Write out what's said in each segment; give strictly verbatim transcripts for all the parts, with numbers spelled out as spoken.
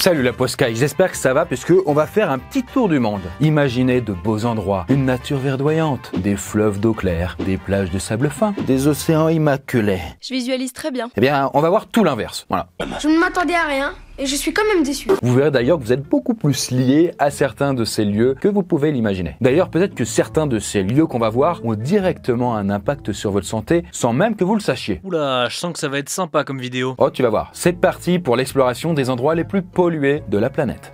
Salut la Poscaille, j'espère que ça va puisque on va faire un petit tour du monde. Imaginez de beaux endroits, une nature verdoyante, des fleuves d'eau claire, des plages de sable fin, des océans immaculés. Je visualise très bien. Eh bien, on va voir tout l'inverse, voilà. Je ne m'attendais à rien. Et je suis quand même déçu. Vous verrez d'ailleurs que vous êtes beaucoup plus lié à certains de ces lieux que vous pouvez l'imaginer. D'ailleurs, peut-être que certains de ces lieux qu'on va voir ont directement un impact sur votre santé sans même que vous le sachiez. Oula, je sens que ça va être sympa comme vidéo. Oh, tu vas voir. C'est parti pour l'exploration des endroits les plus pollués de la planète.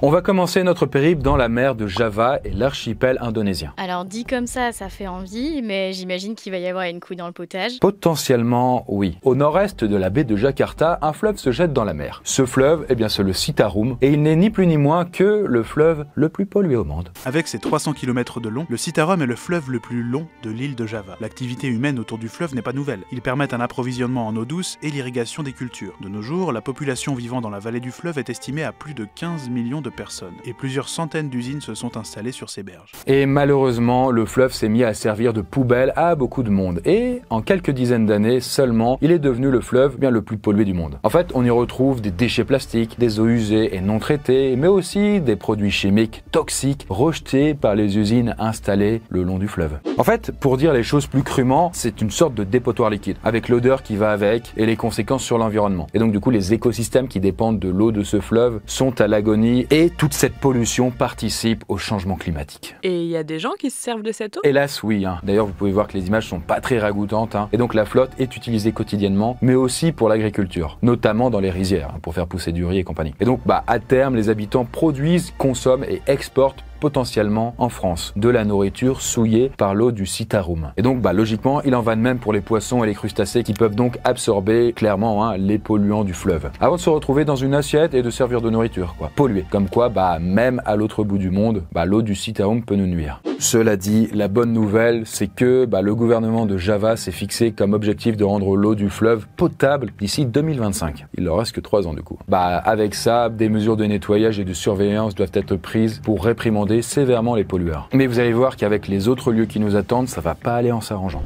On va commencer notre périple dans la mer de Java et l'archipel indonésien. Alors dit comme ça, ça fait envie, mais j'imagine qu'il va y avoir une couille dans le potage. Potentiellement, oui. Au nord-est de la baie de Jakarta, un fleuve se jette dans la mer. Ce fleuve, eh bien c'est le Citarum, et il n'est ni plus ni moins que le fleuve le plus pollué au monde. Avec ses trois cents kilomètres de long, le Citarum est le fleuve le plus long de l'île de Java. L'activité humaine autour du fleuve n'est pas nouvelle. Il permet un approvisionnement en eau douce et l'irrigation des cultures. De nos jours, la population vivant dans la vallée du fleuve est estimée à plus de quinze millions de personnes, et plusieurs centaines d'usines se sont installées sur ces berges. Et malheureusement, le fleuve s'est mis à servir de poubelle à beaucoup de monde, et en quelques dizaines d'années seulement, il est devenu le fleuve bien le plus pollué du monde. En fait, on y retrouve des déchets plastiques, des eaux usées et non traitées, mais aussi des produits chimiques toxiques rejetés par les usines installées le long du fleuve. En fait, pour dire les choses plus crûment, c'est une sorte de dépotoir liquide, avec l'odeur qui va avec et les conséquences sur l'environnement. Et donc du coup, les écosystèmes qui dépendent de l'eau de ce fleuve sont à l'agonie, et Et toute cette pollution participe au changement climatique. Et il y a des gens qui se servent de cette eau? Hélas oui, hein. D'ailleurs vous pouvez voir que les images sont pas très ragoûtantes, hein. Et donc la flotte est utilisée quotidiennement, mais aussi pour l'agriculture, notamment dans les rizières, hein, pour faire pousser du riz et compagnie. Et donc bah, à terme, les habitants produisent, consomment et exportent potentiellement en France de la nourriture souillée par l'eau du Citarum. Et donc bah, logiquement, il en va de même pour les poissons et les crustacés qui peuvent donc absorber clairement hein, les polluants du fleuve avant de se retrouver dans une assiette et de servir de nourriture, quoi. Pollué. Comme quoi, bah, même à l'autre bout du monde, bah, l'eau du Citarum peut nous nuire. Cela dit, la bonne nouvelle, c'est que bah, le gouvernement de Java s'est fixé comme objectif de rendre l'eau du fleuve potable d'ici deux mille vingt-cinq. Il leur reste que trois ans du coup. Bah, avec ça, des mesures de nettoyage et de surveillance doivent être prises pour réprimander sévèrement les pollueurs. Mais vous allez voir qu'avec les autres lieux qui nous attendent, ça va pas aller en s'arrangeant.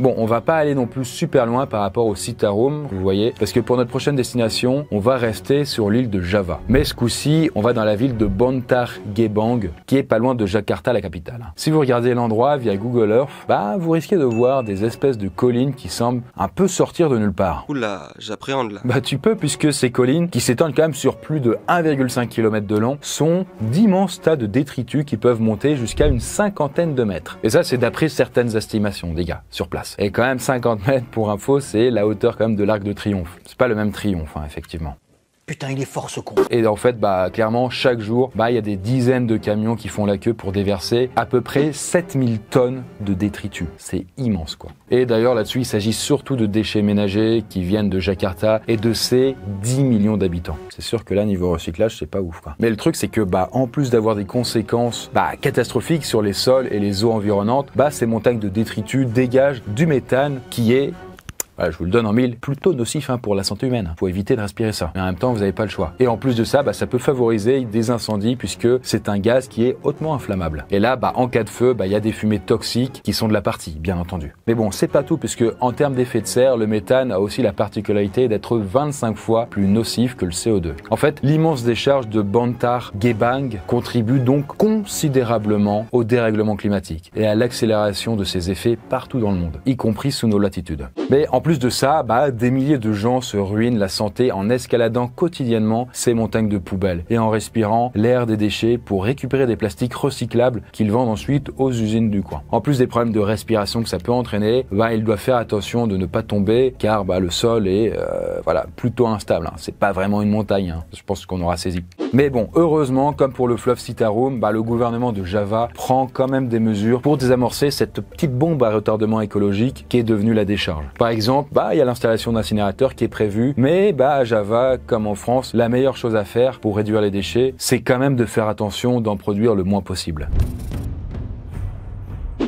Bon, on va pas aller non plus super loin par rapport au Citarum, vous voyez, parce que pour notre prochaine destination, on va rester sur l'île de Java. Mais ce coup-ci, on va dans la ville de Bantar Gebang, qui est pas loin de Jakarta, la capitale. Si vous regardez l'endroit via Google Earth, bah, vous risquez de voir des espèces de collines qui semblent un peu sortir de nulle part. Oula, j'appréhende là. Bah, tu peux, puisque ces collines, qui s'étendent quand même sur plus de un virgule cinq kilomètres de long, sont d'immenses tas de détritus qui peuvent monter jusqu'à une cinquantaine de mètres. Et ça, c'est d'après certaines estimations, des gars, sur place. Et quand même cinquante mètres pour info, c'est la hauteur quand même de l'Arc de Triomphe. C'est pas le même triomphe, hein, effectivement. Putain, il est fort ce con. Et en fait, bah clairement, chaque jour, bah il y a des dizaines de camions qui font la queue pour déverser à peu près sept mille tonnes de détritus. C'est immense, quoi. Et d'ailleurs, là-dessus, il s'agit surtout de déchets ménagers qui viennent de Jakarta et de ses dix millions d'habitants. C'est sûr que là, niveau recyclage, c'est pas ouf, quoi. Mais le truc, c'est que, bah, en plus d'avoir des conséquences bah, catastrophiques sur les sols et les eaux environnantes, bah, ces montagnes de détritus dégagent du méthane qui est... Voilà, je vous le donne en mille, plutôt nocif hein, pour la santé humaine. Faut éviter de respirer ça. Mais en même temps, vous n'avez pas le choix. Et en plus de ça, bah, ça peut favoriser des incendies puisque c'est un gaz qui est hautement inflammable. Et là, bah, en cas de feu, bah, y a des fumées toxiques qui sont de la partie, bien entendu. Mais bon, c'est pas tout puisque en termes d'effet de serre, le méthane a aussi la particularité d'être vingt-cinq fois plus nocif que le C O deux. En fait, l'immense décharge de Bantar Gebang contribue donc considérablement au dérèglement climatique et à l'accélération de ses effets partout dans le monde, y compris sous nos latitudes. Mais en En plus de ça, bah, des milliers de gens se ruinent la santé en escaladant quotidiennement ces montagnes de poubelles et en respirant l'air des déchets pour récupérer des plastiques recyclables qu'ils vendent ensuite aux usines du coin. En plus des problèmes de respiration que ça peut entraîner, bah, ils doivent faire attention de ne pas tomber car bah, le sol est euh, voilà, plutôt instable. Hein. C'est pas vraiment une montagne, hein. Je pense qu'on aura saisi. Mais bon, heureusement, comme pour le fleuve Citarum, bah, le gouvernement de Java prend quand même des mesures pour désamorcer cette petite bombe à retardement écologique qui est devenue la décharge. Par exemple, Bah, il y a l'installation d'incinérateurs qui est prévue, mais bah, à Java, comme en France, la meilleure chose à faire pour réduire les déchets, c'est quand même de faire attention d'en produire le moins possible.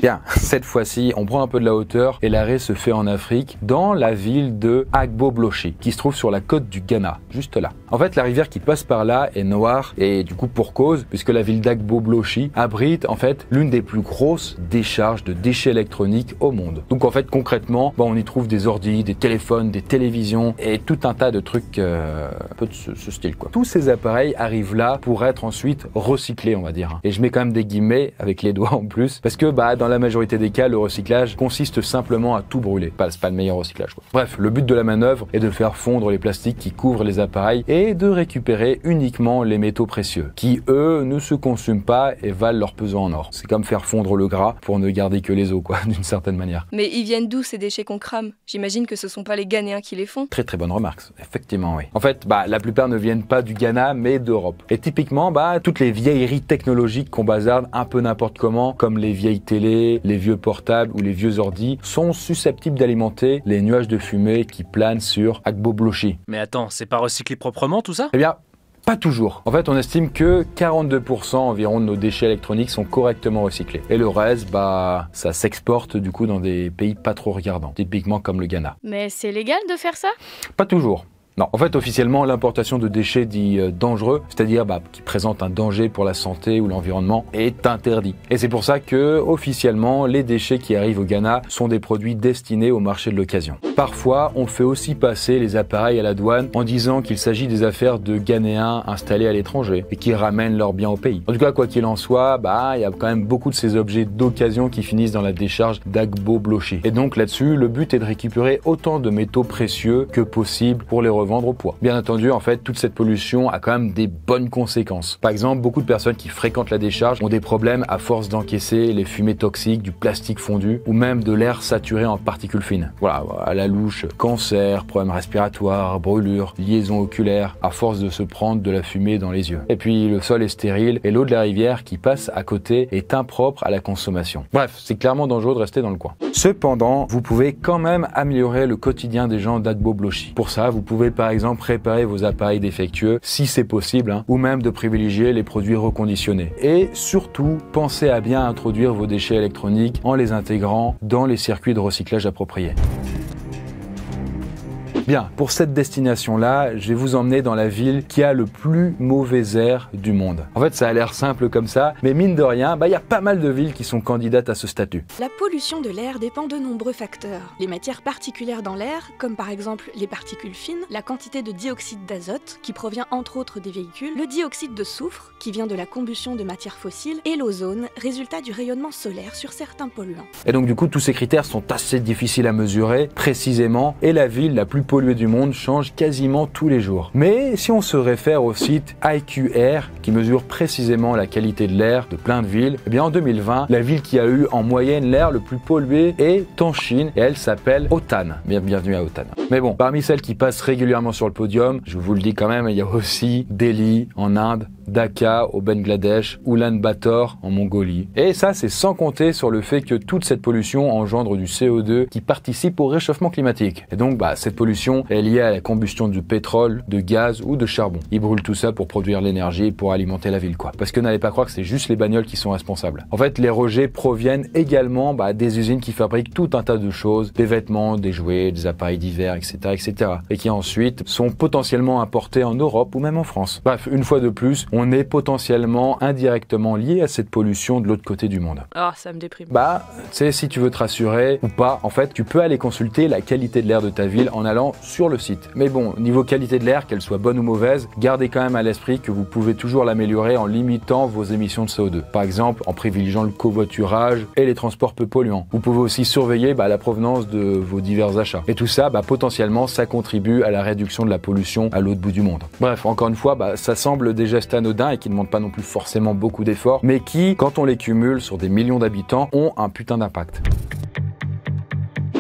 Bien, cette fois-ci, on prend un peu de la hauteur et l'arrêt se fait en Afrique, dans la ville de Agbogbloshie, qui se trouve sur la côte du Ghana, juste là. En fait, la rivière qui passe par là est noire et du coup pour cause, puisque la ville d'Agbogbloshie abrite en fait l'une des plus grosses décharges de déchets électroniques au monde. Donc en fait, concrètement, bah, on y trouve des ordis, des téléphones, des télévisions et tout un tas de trucs euh, un peu de ce, ce style quoi. Tous ces appareils arrivent là pour être ensuite recyclés, on va dire. Et je mets quand même des guillemets avec les doigts en plus, parce que bah, dans la majorité des cas, le recyclage consiste simplement à tout brûler. Pas, c'est pas le meilleur recyclage quoi. Bref, le but de la manœuvre est de faire fondre les plastiques qui couvrent les appareils et de récupérer uniquement les métaux précieux, qui eux ne se consument pas et valent leur pesant en or. C'est comme faire fondre le gras pour ne garder que les os quoi, d'une certaine manière. Mais ils viennent d'où ces déchets qu'on crame? J'imagine que ce sont pas les Ghanéens qui les font. Très très bonne remarque, effectivement oui. En fait, bah, la plupart ne viennent pas du Ghana mais d'Europe. Et typiquement, bah, toutes les vieilleries technologiques qu'on bazarde un peu n'importe comment, comme les vieilles télés, les vieux portables ou les vieux ordis, sont susceptibles d'alimenter les nuages de fumée qui planent sur Agbogbloshie. Mais attends, c'est pas recyclé proprement tout ça? Eh bien, pas toujours. En fait, on estime que quarante-deux pour cent environ de nos déchets électroniques sont correctement recyclés. Et le reste, bah, ça s'exporte du coup dans des pays pas trop regardants, typiquement comme le Ghana. Mais c'est légal de faire ça? Pas toujours. Non, en fait, officiellement, l'importation de déchets dits euh, dangereux, c'est-à-dire bah, qui présentent un danger pour la santé ou l'environnement, est interdit. Et c'est pour ça que, officiellement, les déchets qui arrivent au Ghana sont des produits destinés au marché de l'occasion. Parfois, on fait aussi passer les appareils à la douane en disant qu'il s'agit des affaires de Ghanéens installés à l'étranger et qui ramènent leurs biens au pays. En tout cas, quoi qu'il en soit, bah, il y a quand même beaucoup de ces objets d'occasion qui finissent dans la décharge d'Agbogbloshie. Et donc là-dessus, le but est de récupérer autant de métaux précieux que possible pour les revenir. Vendre au poids. Bien entendu, en fait, toute cette pollution a quand même des bonnes conséquences. Par exemple, beaucoup de personnes qui fréquentent la décharge ont des problèmes à force d'encaisser les fumées toxiques, du plastique fondu ou même de l'air saturé en particules fines. Voilà, à la louche, cancer, problèmes respiratoires, brûlures, liaisons oculaires, à force de se prendre de la fumée dans les yeux. Et puis, le sol est stérile et l'eau de la rivière qui passe à côté est impropre à la consommation. Bref, c'est clairement dangereux de rester dans le coin. Cependant, vous pouvez quand même améliorer le quotidien des gens d'Agbogbloshie. Pour ça, vous pouvez par exemple réparer vos appareils défectueux si c'est possible, hein, ou même de privilégier les produits reconditionnés. Et surtout, pensez à bien introduire vos déchets électroniques en les intégrant dans les circuits de recyclage appropriés. Bien, pour cette destination-là, je vais vous emmener dans la ville qui a le plus mauvais air du monde. En fait, ça a l'air simple comme ça, mais mine de rien, bah, y a pas mal de villes qui sont candidates à ce statut. La pollution de l'air dépend de nombreux facteurs. Les matières particulières dans l'air, comme par exemple les particules fines, la quantité de dioxyde d'azote, qui provient entre autres des véhicules, le dioxyde de soufre, qui vient de la combustion de matières fossiles, et l'ozone, résultat du rayonnement solaire sur certains polluants. Et donc du coup, tous ces critères sont assez difficiles à mesurer, précisément, et la ville la plus polluée du monde change quasiment tous les jours. Mais si on se réfère au site I Q Air qui mesure précisément la qualité de l'air de plein de villes, eh bien en deux mille vingt, la ville qui a eu en moyenne l'air le plus pollué est en Chine et elle s'appelle Otane. Bien, bienvenue à Otane. Mais bon, parmi celles qui passent régulièrement sur le podium, je vous le dis quand même, il y a aussi Delhi en Inde, Dhaka au Bangladesh, Ulaanbaatar en Mongolie. Et ça, c'est sans compter sur le fait que toute cette pollution engendre du C O deux qui participe au réchauffement climatique. Et donc, bah, cette pollution est liée à la combustion du pétrole, de gaz ou de charbon. Ils brûlent tout ça pour produire l'énergie et pour alimenter la ville, quoi. Parce que n'allez pas croire que c'est juste les bagnoles qui sont responsables. En fait, les rejets proviennent également bah, des usines qui fabriquent tout un tas de choses, des vêtements, des jouets, des appareils divers, et cetera, et cetera. Et qui ensuite sont potentiellement importés en Europe ou même en France. Bref, une fois de plus, on est potentiellement indirectement lié à cette pollution de l'autre côté du monde. Ah, ça me déprime. Bah, tu sais, si tu veux te rassurer ou pas, en fait, tu peux aller consulter la qualité de l'air de ta ville en allant sur le site. Mais bon, niveau qualité de l'air, qu'elle soit bonne ou mauvaise, gardez quand même à l'esprit que vous pouvez toujours l'améliorer en limitant vos émissions de C O deux. Par exemple, en privilégiant le covoiturage et les transports peu polluants. Vous pouvez aussi surveiller bah, la provenance de vos divers achats. Et tout ça, bah, potentiellement, ça contribue à la réduction de la pollution à l'autre bout du monde. Bref, encore une fois, bah, ça semble déjà stable et qui ne demandent pas non plus forcément beaucoup d'efforts, mais qui, quand on les cumule sur des millions d'habitants, ont un putain d'impact.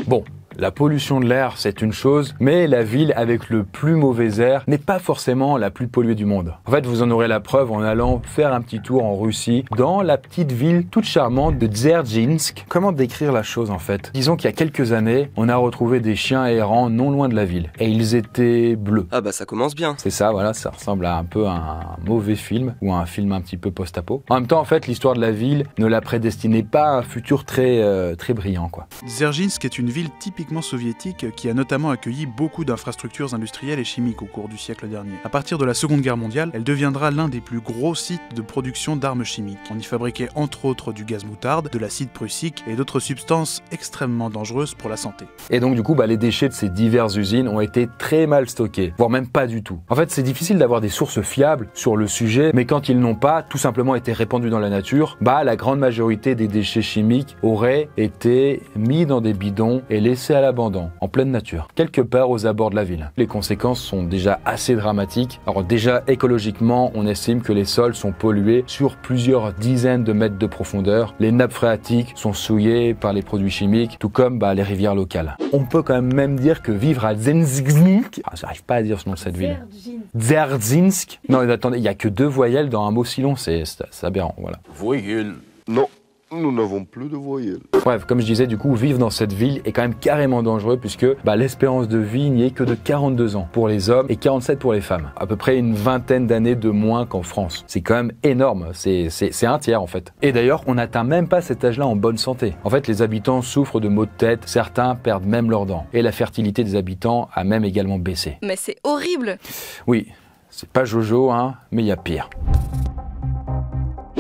Bon. La pollution de l'air, c'est une chose, mais la ville avec le plus mauvais air n'est pas forcément la plus polluée du monde. En fait, vous en aurez la preuve en allant faire un petit tour en Russie, dans la petite ville toute charmante de Dzerzhinsk. Comment décrire la chose en fait? Disons qu'il y a quelques années, on a retrouvé des chiens errants non loin de la ville, et ils étaient bleus. Ah bah ça commence bien. C'est ça, voilà, ça ressemble à un peu à un mauvais film, ou à un film un petit peu post-apo. En même temps, en fait, l'histoire de la ville ne la prédestinait pas à un futur très, euh, très brillant, quoi. Dzerzhinsk est une ville typiquement soviétique qui a notamment accueilli beaucoup d'infrastructures industrielles et chimiques au cours du siècle dernier. À partir de la Seconde Guerre mondiale, elle deviendra l'un des plus gros sites de production d'armes chimiques. On y fabriquait entre autres du gaz moutarde, de l'acide prussique et d'autres substances extrêmement dangereuses pour la santé. Et donc du coup, bah, les déchets de ces diverses usines ont été très mal stockés, voire même pas du tout. En fait, c'est difficile d'avoir des sources fiables sur le sujet, mais quand ils n'ont pas tout simplement été répandus dans la nature, bah, la grande majorité des déchets chimiques auraient été mis dans des bidons et laissés à l'abandon, en pleine nature, quelque part aux abords de la ville. Les conséquences sont déjà assez dramatiques. Alors déjà, écologiquement, on estime que les sols sont pollués sur plusieurs dizaines de mètres de profondeur. Les nappes phréatiques sont souillées par les produits chimiques, tout comme bah, les rivières locales. On peut quand même même dire que vivre à Dzerzhinsk... Ah, j'arrive pas à dire ce nom de cette ville. Dzerzhinsk. Non, mais attendez, il n'y a que deux voyelles dans un mot si long, c'est aberrant, voilà. Voyelles. Non. Nous n'avons plus de voyelles. Bref, comme je disais, du coup, vivre dans cette ville est quand même carrément dangereux puisque bah, l'espérance de vie n'y est que de quarante-deux ans pour les hommes et quarante-sept pour les femmes. À peu près une vingtaine d'années de moins qu'en France. C'est quand même énorme, c'est un tiers en fait. Et d'ailleurs, on n'atteint même pas cet âge-là en bonne santé. En fait, les habitants souffrent de maux de tête, certains perdent même leurs dents. Et la fertilité des habitants a même également baissé. Mais c'est horrible! Oui, c'est pas Jojo, hein, mais il y a pire.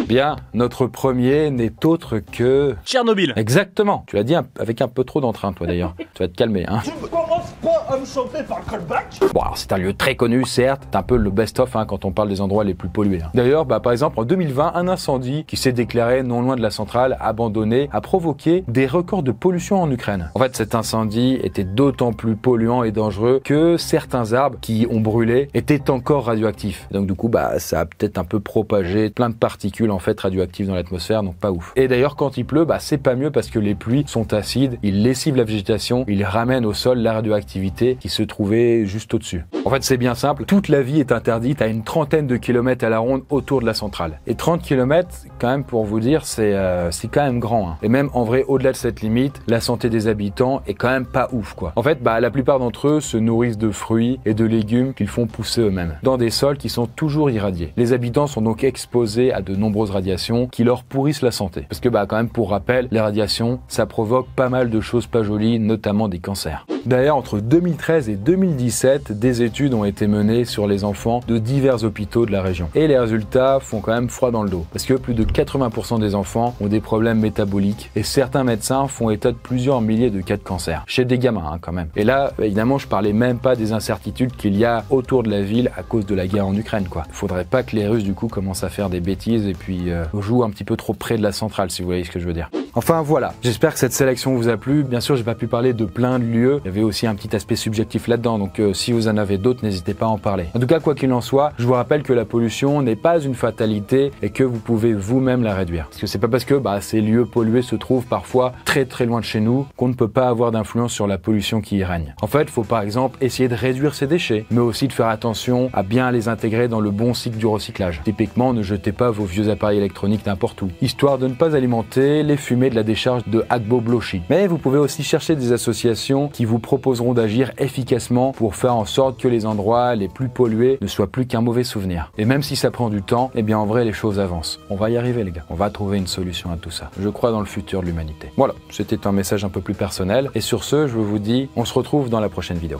Bien, notre premier n'est autre que... Tchernobyl. Exactement. Tu l'as dit un... avec un peu trop d'entrain, toi d'ailleurs. Tu vas te calmer, hein. Je ne commence pas à me chanter par le callback. Bon, alors c'est un lieu très connu, certes. C'est un peu le best-of hein, quand on parle des endroits les plus pollués. Hein. D'ailleurs, bah, par exemple, en deux mille vingt, un incendie qui s'est déclaré non loin de la centrale abandonnée a provoqué des records de pollution en Ukraine. En fait, cet incendie était d'autant plus polluant et dangereux que certains arbres qui ont brûlé étaient encore radioactifs. Donc du coup, bah, ça a peut-être un peu propagé plein de particules en en fait radioactifs dans l'atmosphère, donc pas ouf. Et d'ailleurs, quand il pleut, bah c'est pas mieux parce que les pluies sont acides, ils lessivent la végétation, ils ramènent au sol la radioactivité qui se trouvait juste au-dessus. En fait, c'est bien simple, toute la vie est interdite à une trentaine de kilomètres à la ronde autour de la centrale. Et trente kilomètres, quand même, pour vous dire, c'est euh, c'est quand même grand. Hein. Et même, en vrai, au-delà de cette limite, la santé des habitants est quand même pas ouf, quoi. En fait, bah la plupart d'entre eux se nourrissent de fruits et de légumes qu'ils font pousser eux-mêmes, dans des sols qui sont toujours irradiés. Les habitants sont donc exposés à de nombreux radiations qui leur pourrissent la santé. Parce que bah quand même pour rappel, les radiations ça provoque pas mal de choses pas jolies, notamment des cancers. D'ailleurs, entre deux mille treize et deux mille dix-sept, des études ont été menées sur les enfants de divers hôpitaux de la région. Et les résultats font quand même froid dans le dos. Parce que plus de quatre-vingts pour cent des enfants ont des problèmes métaboliques et certains médecins font état de plusieurs milliers de cas de cancer. Chez des gamins hein, quand même. Et là, évidemment, je parlais même pas des incertitudes qu'il y a autour de la ville à cause de la guerre en Ukraine, quoi. Faudrait pas que les Russes du coup commencent à faire des bêtises et puis on joue un petit peu trop près de la centrale, si vous voyez ce que je veux dire. Enfin voilà, j'espère que cette sélection vous a plu. Bien sûr, j'ai pas pu parler de plein de lieux. Il y avait aussi un petit aspect subjectif là-dedans, donc euh, si vous en avez d'autres, n'hésitez pas à en parler. En tout cas, quoi qu'il en soit, je vous rappelle que la pollution n'est pas une fatalité et que vous pouvez vous-même la réduire. Parce que c'est pas parce que bah, ces lieux pollués se trouvent parfois très très loin de chez nous qu'on ne peut pas avoir d'influence sur la pollution qui y règne. En fait, faut par exemple essayer de réduire ces déchets, mais aussi de faire attention à bien les intégrer dans le bon cycle du recyclage. Typiquement, ne jetez pas vos vieux appareils électronique n'importe où, histoire de ne pas alimenter les fumées de la décharge de Agbogbloshie. Mais vous pouvez aussi chercher des associations qui vous proposeront d'agir efficacement pour faire en sorte que les endroits les plus pollués ne soient plus qu'un mauvais souvenir. Et même si ça prend du temps, eh bien en vrai les choses avancent. On va y arriver les gars, on va trouver une solution à tout ça. Je crois dans le futur de l'humanité. Voilà, c'était un message un peu plus personnel et sur ce, je vous dis, on se retrouve dans la prochaine vidéo.